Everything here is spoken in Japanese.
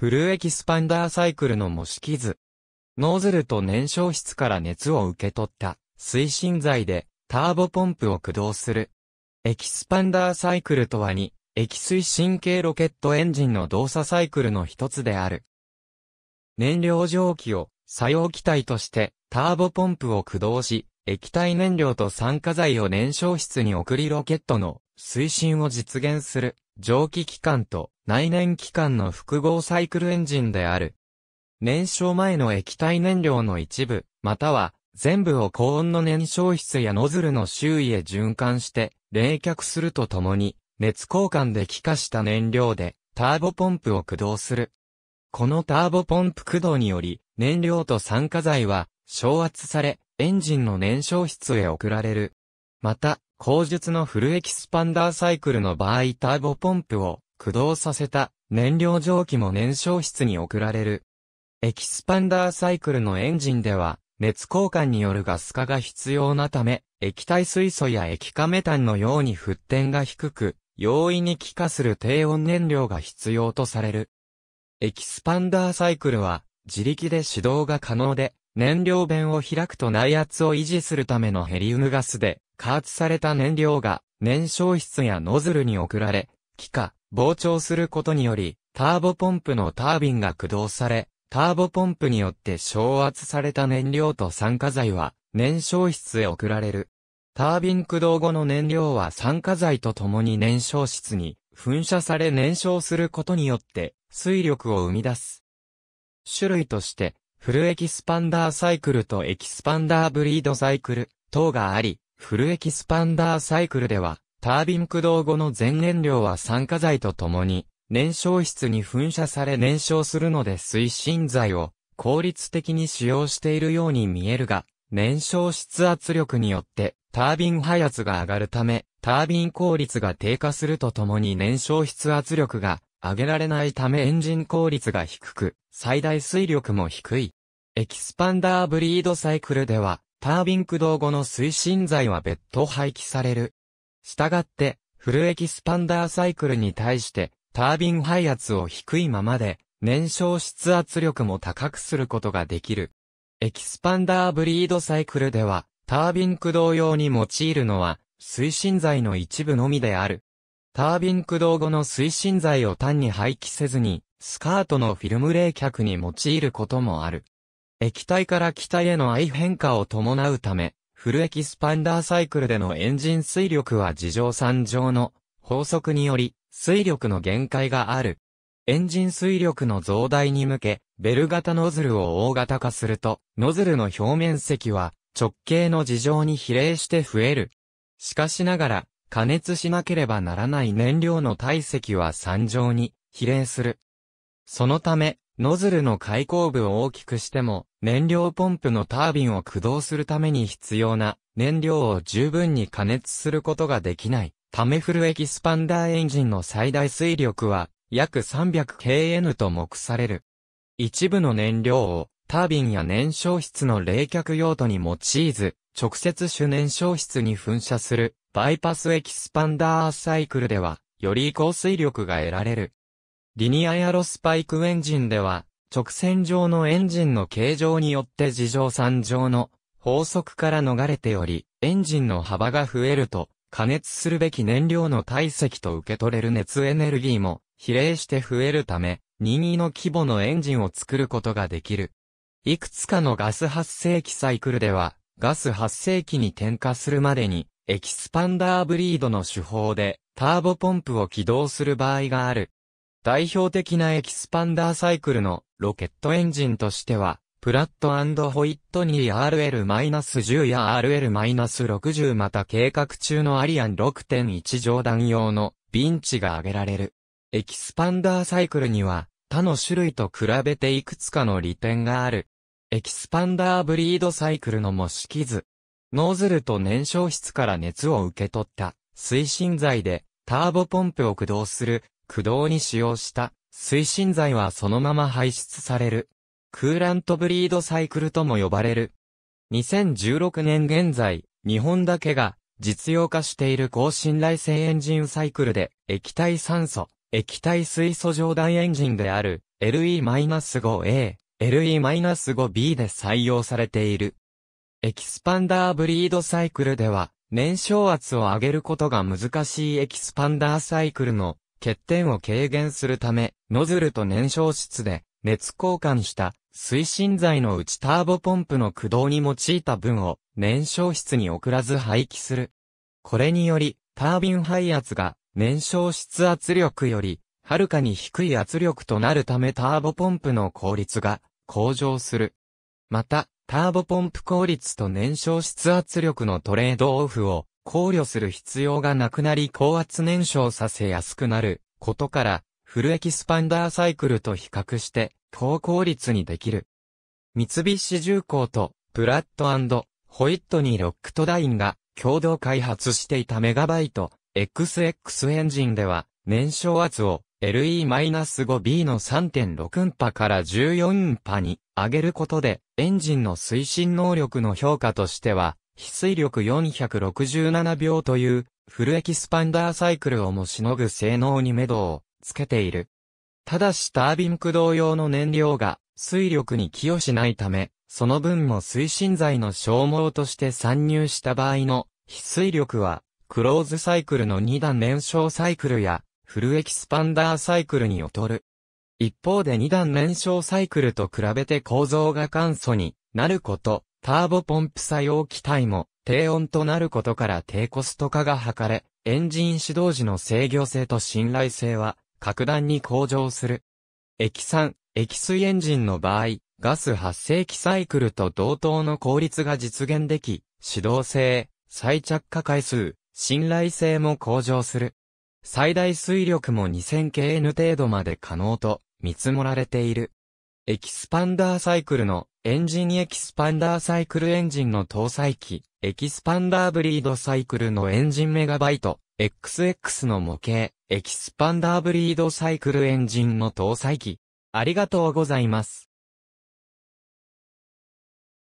フルエキスパンダーサイクルの模式図。ノズルと燃焼室から熱を受け取った推進剤でターボポンプを駆動する。エキスパンダーサイクルとは2、液推進系ロケットエンジンの動作サイクルの一つである。燃料蒸気を作用気体としてターボポンプを駆動し、液体燃料と酸化剤を燃焼室に送りロケットの推進を実現する蒸気機関と内燃機関の複合サイクルエンジンである。燃焼前の液体燃料の一部、または全部を高温の燃焼室やノズルの周囲へ循環して冷却するとともに、熱交換で気化した燃料でターボポンプを駆動する。このターボポンプ駆動により、燃料と酸化剤は昇圧され、エンジンの燃焼室へ送られる。また、後述のフルエキスパンダーサイクルの場合ターボポンプを駆動させた燃料蒸気も燃焼室に送られる。エキスパンダーサイクルのエンジンでは、熱交換によるガス化が必要なため、液体水素や液化メタンのように沸点が低く、容易に気化する低温燃料が必要とされる。エキスパンダーサイクルは自力で始動が可能で、燃料弁を開くと内圧を維持するためのヘリウムガスで加圧された燃料が燃焼室やノズルに送られ、気化、膨張することにより、ターボポンプのタービンが駆動され、ターボポンプによって昇圧された燃料と酸化剤は燃焼室へ送られる。タービン駆動後の燃料は酸化剤とともに燃焼室に噴射され燃焼することによって水力を生み出す。種類としてフルエキスパンダーサイクルとエキスパンダーブリードサイクル等があり、フルエキスパンダーサイクルではタービン駆動後の全燃料は酸化剤とともに燃焼室に噴射され燃焼するので推進剤を効率的に使用しているように見えるが、燃焼室圧力によってタービン配圧が上がるため、タービン効率が低下するとともに燃焼室圧力が上げられないためエンジン効率が低く、最大水力も低い。エキスパンダーブリードサイクルでは、タービン駆動後の推進剤は別途廃棄される。したがって、フルエキスパンダーサイクルに対して、タービン配圧を低いままで、燃焼室圧力も高くすることができる。エキスパンダーブリードサイクルでは、タービン駆動用に用いるのは、推進剤の一部のみである。タービン駆動後の推進剤を単に廃棄せずに、スカートのフィルム冷却に用いることもある。液体から気体への相変化を伴うため、フルエキスパンダーサイクルでのエンジン水力は事情3条の法則により、水力の限界がある。エンジン水力の増大に向け、ベル型ノズルを大型化すると、ノズルの表面積は、直径の事情に比例して増える。しかしながら、加熱しなければならない燃料の体積は3乗に比例する。そのため、ノズルの開口部を大きくしても、燃料ポンプのタービンを駆動するために必要な燃料を十分に加熱することができない。ためフルエキスパンダーエンジンの最大水力は、約 300kN と目される。一部の燃料を、タービンや燃焼室の冷却用途に用いず、直接主燃焼室に噴射する、バイパスエキスパンダーサイクルでは、より高水力が得られる。リニアエアロスパイクエンジンでは、直線上のエンジンの形状によって事情3条の法則から逃れており、エンジンの幅が増えると、加熱するべき燃料の体積と受け取れる熱エネルギーも、比例して増えるため、任意の規模のエンジンを作ることができる。いくつかのガス発生器サイクルでは、ガス発生器に転化するまでに、エキスパンダーブリードの手法で、ターボポンプを起動する場合がある。代表的なエキスパンダーサイクルのロケットエンジンとしては、プラット&ホイットニー RL-10 や RL-60 また計画中のアリアン 6.1 乗弾用のVinciが挙げられる。エキスパンダーサイクルには、他の種類と比べていくつかの利点がある。エキスパンダーブリードサイクルの模式図。ノズルと燃焼室から熱を受け取った推進剤でターボポンプを駆動する。駆動に使用した推進剤はそのまま排出される。クーラントブリードサイクルとも呼ばれる。2016年現在、日本だけが実用化している高信頼性エンジンサイクルで液体酸素、液体水素上段エンジンである LE-5A、LE-5B で採用されている。エキスパンダーブリードサイクルでは、燃焼圧を上げることが難しいエキスパンダーサイクルの欠点を軽減するため、ノズルと燃焼室で熱交換した推進剤のうちターボポンプの駆動に用いた分を燃焼室に送らず排気する。これにより、タービン排圧が燃焼室圧力よりはるかに低い圧力となるためターボポンプの効率が向上する。また、ターボポンプ効率と燃焼室圧力のトレードオフを考慮する必要がなくなり高圧燃焼させやすくなることからフルエキスパンダーサイクルと比較して高効率にできる。三菱重工とプラット&ホイットニー・ロックトダインが共同開発していたメガバイト XX エンジンでは燃焼圧を LE-5B の 3.6 パから14パに上げることでエンジンの推進能力の評価としては非推力467秒というフルエキスパンダーサイクルをもしのぐ性能に目処をつけている。ただしタービン駆動用の燃料が推力に寄与しないためその分も推進剤の消耗として参入した場合の非推力はクローズサイクルの2段燃焼サイクルやフルエキスパンダーサイクルに劣る。一方で2段燃焼サイクルと比べて構造が簡素になること、ターボポンプ作用機体も低温となることから低コスト化が図れ、エンジン始動時の制御性と信頼性は格段に向上する。液酸、液水エンジンの場合、ガス発生器サイクルと同等の効率が実現でき、始動性、再着火回数、信頼性も向上する。最大推力も 2000kN 程度まで可能と見積もられている。エキスパンダーサイクルのエンジンエキスパンダーサイクルエンジンの搭載機、エキスパンダーブリードサイクルのエンジンメガバイト、XX の模型、エキスパンダーブリードサイクルエンジンの搭載機。ありがとうございます。